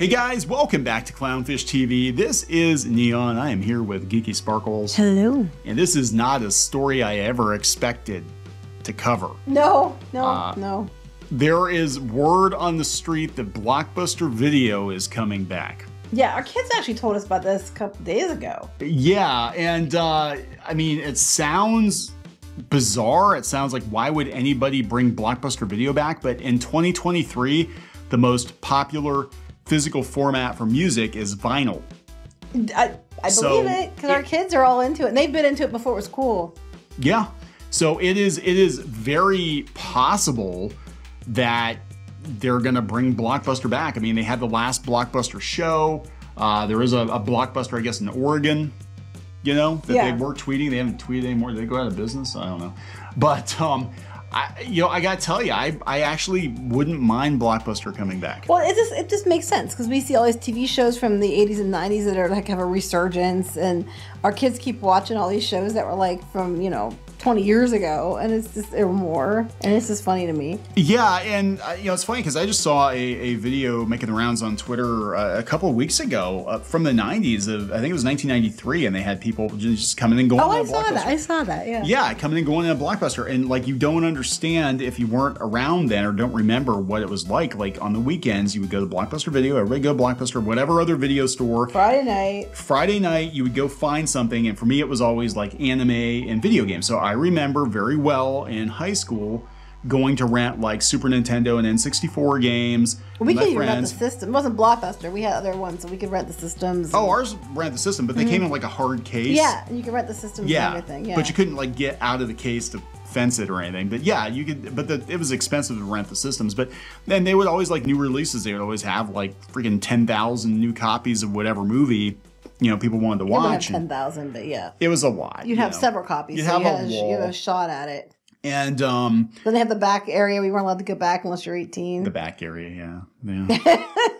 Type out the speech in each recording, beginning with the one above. Hey guys, welcome back to Clownfish TV. This is Neon. I am here with Geeky Sparkles. Hello. And this is not a story I ever expected to cover. No. There is word on the street that Blockbuster Video is coming back. Yeah, our kids actually told us about this a couple days ago. Yeah, and I mean, it sounds bizarre. It sounds like, why would anybody bring Blockbuster Video back? But in 2023, the most popular physical format for music is vinyl. I believe it, because our kids are all into it, and they've been into it before it was cool. Yeah, so it is very possible that they're gonna bring Blockbuster back. I mean, they had the last Blockbuster show. There is a Blockbuster, I guess, in Oregon, you know, that they were tweeting. They haven't tweeted anymore. Did they go out of business? I don't know. But I gotta tell you, I actually wouldn't mind Blockbuster coming back. Well, it just makes sense, because we see all these TV shows from the 80s and 90s that are like, have a resurgence, and our kids keep watching all these shows that were like from, you know, 20 years ago, and it's just, or more, and it's just funny to me. Yeah, and you know, it's funny because I just saw a video making the rounds on Twitter a couple of weeks ago from the 90s of, I think it was 1993, and they had people just coming and going. Oh, I saw that. Yeah. Yeah, coming and going in a Blockbuster, and like, you don't understand if you weren't around then or don't remember what it was like. Like on the weekends, you would go to Blockbuster Video, everybody go to Blockbuster, whatever other video store. Friday night, you would go find something, and for me, it was always like anime and video games. So I remember very well in high school going to rent like Super Nintendo and N64 games. We could even rent the system. It wasn't Blockbuster. We had other ones, so we could rent the systems. Oh, ours ran the system, but they came in like a hard case. Yeah, and you could rent the systems and everything. Yeah, but you couldn't like get out of the case to fence it or anything. But yeah, you could. But it was expensive to rent the systems. But then they would always, like, new releases. They would always have like freaking 10,000 new copies of whatever movie, you know, people wanted to watch. 10,000, but yeah, it was a lot. You'd have several copies. You'd have a wall. You'd have a shot at it. And then they have the back area. We weren't allowed to go back unless you're 18. The back area, yeah.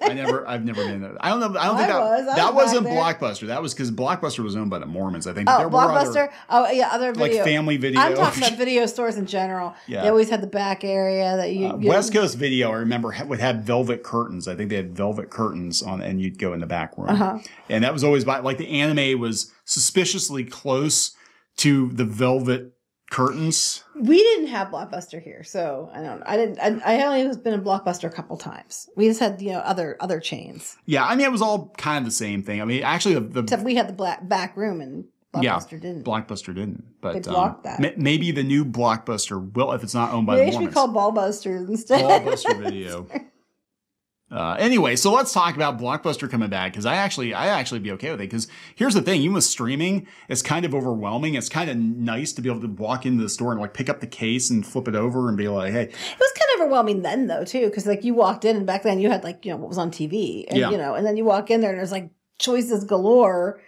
I've never been there. I don't know. I don't think that wasn't Blockbuster. That was because Blockbuster was owned by the Mormons, I think. Oh, Blockbuster. Oh, yeah, other video. Like Family Video. I'm talking about video stores in general. Yeah. They always had the back area that you. West Coast Video, I remember, would have velvet curtains. I think they had velvet curtains on, and you'd go in the back room. And that was always by, like, the anime was suspiciously close to the velvet curtains. We didn't have Blockbuster here, so I only was been in Blockbuster a couple times. We just had, you know, other chains. Yeah, I mean, it was all kind of the same thing. I mean, actually, except we had the back room, and Blockbuster didn't. Blockbuster didn't, but they blocked that. Maybe the new Blockbuster will, if it's not owned by the Mormons. They should be called Ballbusters instead. Ballbuster Video. Anyway, so let's talk about Blockbuster coming back, because I actually be okay with it, because here's the thing, even with streaming, it's kind of overwhelming. It's kind of nice to be able to walk into the store and like pick up the case and flip it over and be like, hey. It was kind of overwhelming then though too, because like you walked in, and back then you had like, you know, what was on TV, and you know, and then you walk in there and there's like choices galore.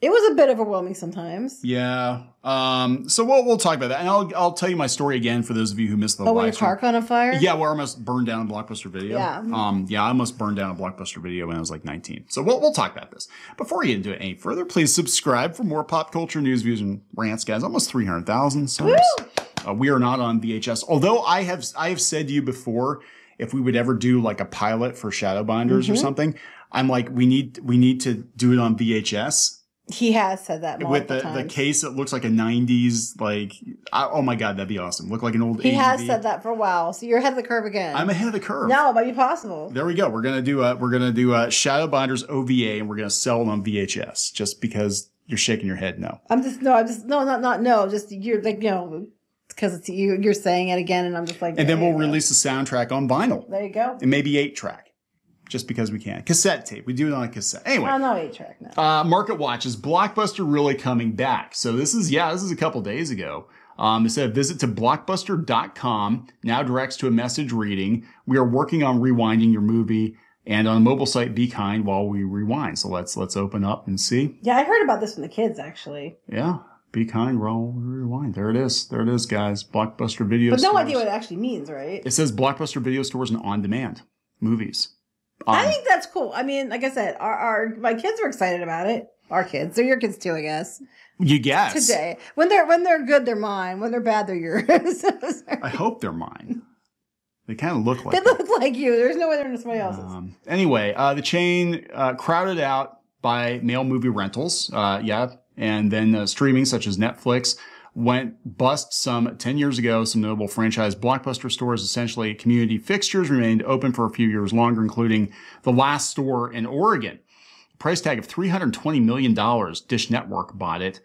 It was a bit overwhelming sometimes. Yeah. So we'll talk about that, and I'll tell you my story again for those of you who missed the live stream. Your car caught on fire? Yeah, where I almost burned down a Blockbuster Video. Yeah. I almost burned down a Blockbuster Video when I was like 19. So we'll talk about this. Before we get into it any further, please subscribe for more pop culture news, views, and rants, guys. Almost 300,000. So we are not on VHS. Although I have said to you before, if we would ever do like a pilot for Shadowbinders or something, I'm like, we need to do it on VHS. He has said that multiple times. With the case that looks like a 90s, like, oh my God, that'd be awesome. Look like an old. He has said that for a while. So you're ahead of the curve again. I'm ahead of the curve. No, it might be possible. There we go. We're gonna do a Shadowbinders OVA, and we're gonna sell it on VHS. Just because you're shaking your head, no. I'm just no. Just you're like, you know, because it's you're saying it again, and I'm just like. And then we'll release the soundtrack on vinyl. There you go. And maybe 8-track. Just because we can. Cassette tape. We do it on a cassette. Anyway. No, 8-track now. Market Watch. Is Blockbuster really coming back? So this is a couple days ago. It said, visit to blockbuster.com now directs to a message reading, "We are working on rewinding your movie, and on a mobile site, be kind while we rewind." So let's open up and see. Yeah, I heard about this from the kids, actually. Yeah. Be kind, roll, rewind. There it is. There it is, guys. Blockbuster Video Stores. But no idea what it actually means, right? It says Blockbuster Video Stores and on-demand movies. I think that's cool. I mean, like I said, my kids were excited about it. Our kids. They're your kids too, I guess. You guess. Today. When they're good, they're mine. When they're bad, they're yours. I hope they're mine. They kind of look like They look like you. There's no way they're somebody else's. Anyway, the chain crowded out by mail movie rentals. And then streaming such as Netflix went bust some 10 years ago. Some notable franchise Blockbuster stores, essentially community fixtures, remained open for a few years longer, including the last store in Oregon. Price tag of $320 million. Dish Network bought it.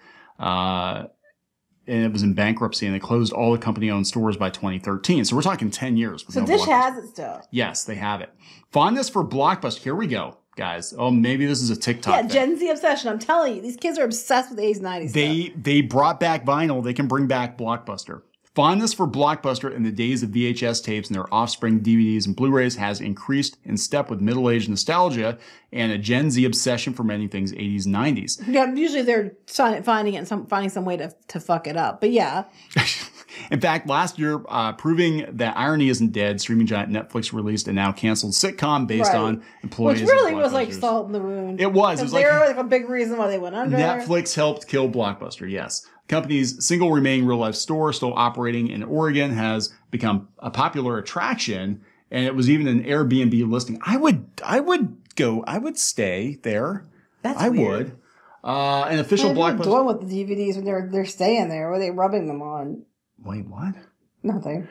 And it was in bankruptcy, and they closed all the company-owned stores by 2013. So we're talking 10 years. So Dish has it still. Yes, they have it. Fondness for Blockbuster. Here we go, guys. Oh, maybe this is a TikTok thing. Gen Z obsession. I'm telling you, these kids are obsessed with the 80s, 90s stuff. They brought back vinyl. They can bring back Blockbuster. Fondness for Blockbuster in the days of VHS tapes and their offspring DVDs and Blu-rays has increased in step with middle-aged nostalgia and a Gen Z obsession for many things 80s, 90s. Yeah, usually they're finding some way to fuck it up, but yeah. In fact, last year, proving that irony isn't dead, streaming giant Netflix released a now canceled sitcom based on employees. Which really was like salt in the wound. It was. It was like, they were a big reason why they went under. Netflix helped kill Blockbuster, yes. Company's single remaining real-life store, still operating in Oregon, has become a popular attraction, and it was even an Airbnb listing. I would stay there. That's weird. Would. An official Blockbuster. What are they doing with the DVDs when they're staying there? Were they rubbing them on? Wait, what? Nothing.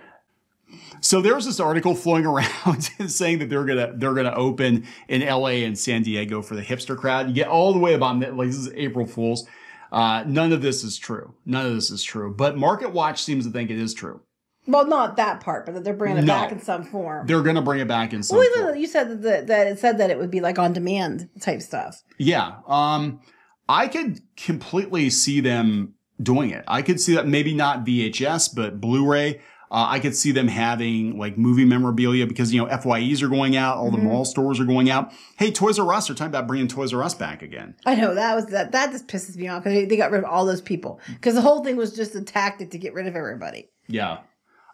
So there was this article flowing around saying that they're gonna open in LA and San Diego for the hipster crowd. You get all the way about like this is April Fool's. None of this is true. None of this is true. But Market Watch seems to think it is true. Well, not that part, but that they're bringing it back in some form. They're going to bring it back in some form. You said that it said that it would be like on-demand type stuff. Yeah. I could completely see them doing it. I could see that maybe not VHS, but Blu-ray. I could see them having like movie memorabilia because, you know, FYEs are going out. All the mall stores are going out. Hey, Toys R Us are talking about bringing Toys R Us back again. I know. That just pisses me off because they got rid of all those people because the whole thing was just a tactic to get rid of everybody. Yeah.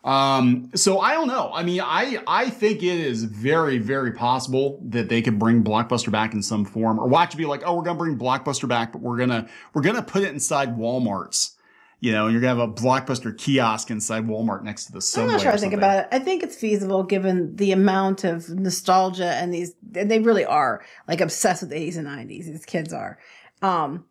So I don't know. I mean, I think it is very, very possible that they could bring Blockbuster back in some form or watch it be like, oh, we're going to bring Blockbuster back, but we're going to put it inside Walmart's. You know, you're going to have a Blockbuster kiosk inside Walmart next to the subway. I'm not sure I think about it. I think it's feasible given the amount of nostalgia and they really are like obsessed with the 80s and 90s. These kids are.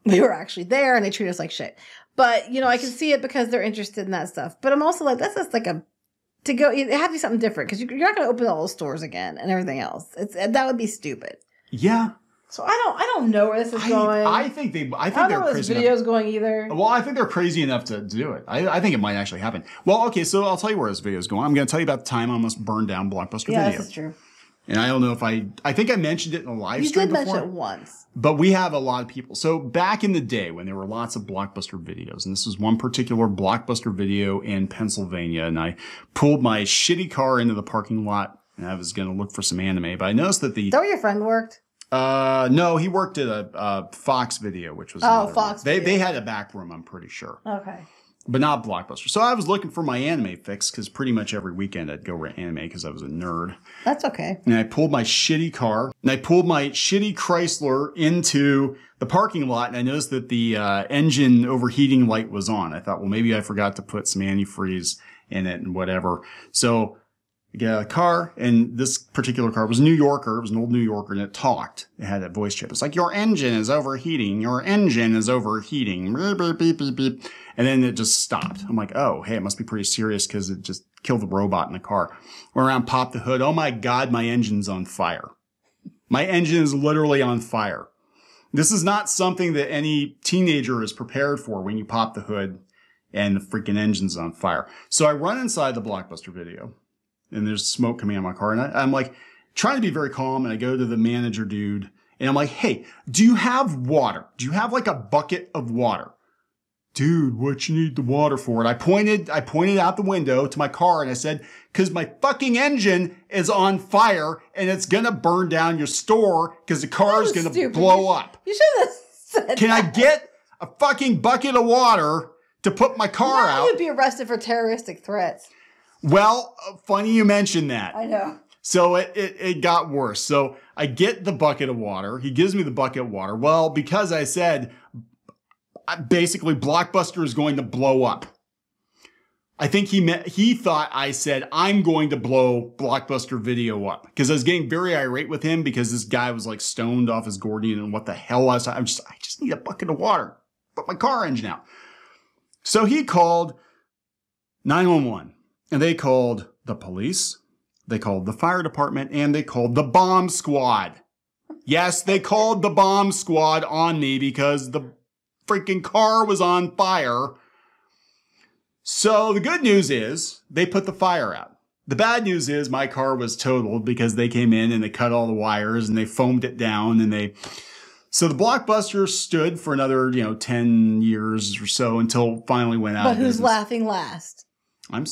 We were actually there and they treat us like shit. But, you know, I can see it because they're interested in that stuff. But I'm also like, that's just like it have to be something different because you're not going to open all the stores again and everything else. That would be stupid. Yeah. So I don't know where this is going. I think they're crazy enough. I don't know where this video's going either. Well, I think they're crazy enough to do it. I think it might actually happen. Well, okay, so I'll tell you where this video's going. I'm going to tell you about the time I almost burned down Blockbuster Video. Yeah, this is true. And I don't know if I think I mentioned it in a live stream before. You did mention it once. But we have a lot of people. So back in the day when there were lots of Blockbuster videos, and this was one particular Blockbuster video in Pennsylvania, and I pulled my shitty car into the parking lot, and I was going to look for some anime, but I noticed that the... Is that where your friend worked? No, he worked at a Fox Video, which was They had a back room, I'm pretty sure. Okay. But not Blockbuster. So I was looking for my anime fix because pretty much every weekend I'd go rent anime because I was a nerd. That's okay. And I pulled my shitty car and I pulled my shitty Chrysler into the parking lot and I noticed that the engine overheating light was on. I thought, well, maybe I forgot to put some antifreeze in it and whatever. So get out of the car, and this particular car was a New Yorker. It was an old New Yorker, and it talked. It had that voice chip. It's like, your engine is overheating. Your engine is overheating. Beep, beep, beep, beep, beep. And then it just stopped. I'm like, oh, hey, it must be pretty serious because it just killed the robot in the car. Went around, popped the hood. Oh, my God, my engine's on fire. My engine is literally on fire. This is not something that any teenager is prepared for when you pop the hood and the freaking engine's on fire. So I run inside the Blockbuster Video. And there's smoke coming out of my car. And I'm like trying to be very calm. And I go to the manager dude and I'm like, hey, do you have water? Do you have like a bucket of water? Dude, what you need the water for? And I pointed out the window to my car and I said, because my fucking engine is on fire and it's going to burn down your store because the car is going to blow up. You should have said that. Can I get a fucking bucket of water to put my car out? You would be arrested for terroristic threats. Well, funny you mentioned that. I know. So it got worse. So I get the bucket of water. He gives me the bucket of water. Well, because I said, basically, Blockbuster is going to blow up. I think he thought I said, I'm going to blow Blockbuster Video up, because I was getting very irate with him because this guy was like stoned off his Gordian and what the hell was I? I just need a bucket of water. Put my car engine out. So he called 911 and they called the police. They called the fire department and they called the bomb squad. Yes, they called the bomb squad on me because the freaking car was on fire. So the good news is they put the fire out. The bad news is my car was totaled because they came in and they cut all the wires and they foamed it down and they... So the Blockbuster stood for another, 10 years or so until finally went out. But who's laughing last? I'm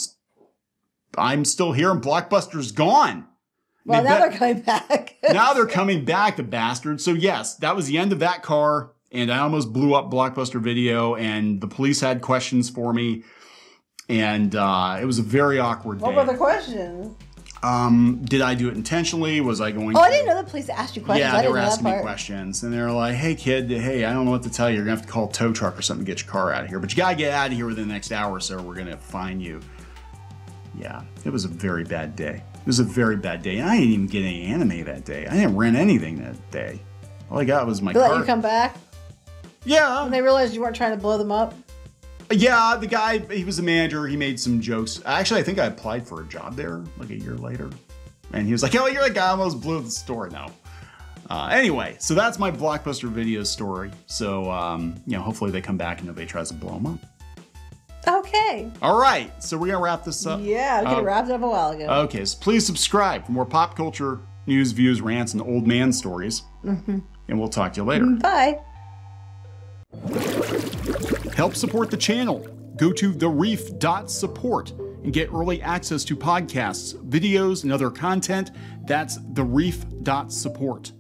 still here and Blockbuster's gone. Well, now they're coming back. Now they're coming back, the bastards. So yes, that was the end of that car and I almost blew up Blockbuster Video and the police had questions for me. And it was a very awkward day. What were the questions? Did I do it intentionally? Was I going to... Oh, I didn't know the police asked you questions. Yeah, they were asking me questions. And they were like, hey, kid, hey, I don't know what to tell you. You're going to have to call a tow truck or something to get your car out of here. But you got to get out of here within the next hour or so. We're going to fine you. Yeah, it was a very bad day. It was a very bad day. And I didn't even get any anime that day. I didn't rent anything that day. All I got was my car. They let you come back? Yeah. And they realized you weren't trying to blow them up? Yeah, the guy, he was a manager. He made some jokes. Actually, I think I applied for a job there like a year later. And he was like, oh, you're the guy I almost blew the store now. Anyway, so that's my Blockbuster Video story. So, hopefully they come back and nobody tries to blow them up. Okay. All right. So we're going to wrap this up. Yeah, we wrapped it up a while ago. Okay. So please subscribe for more pop culture news, views, rants, and old man stories. Mm-hmm. And we'll talk to you later. Bye. Help support the channel. Go to thereef.support and get early access to podcasts, videos, and other content. That's thereef.support.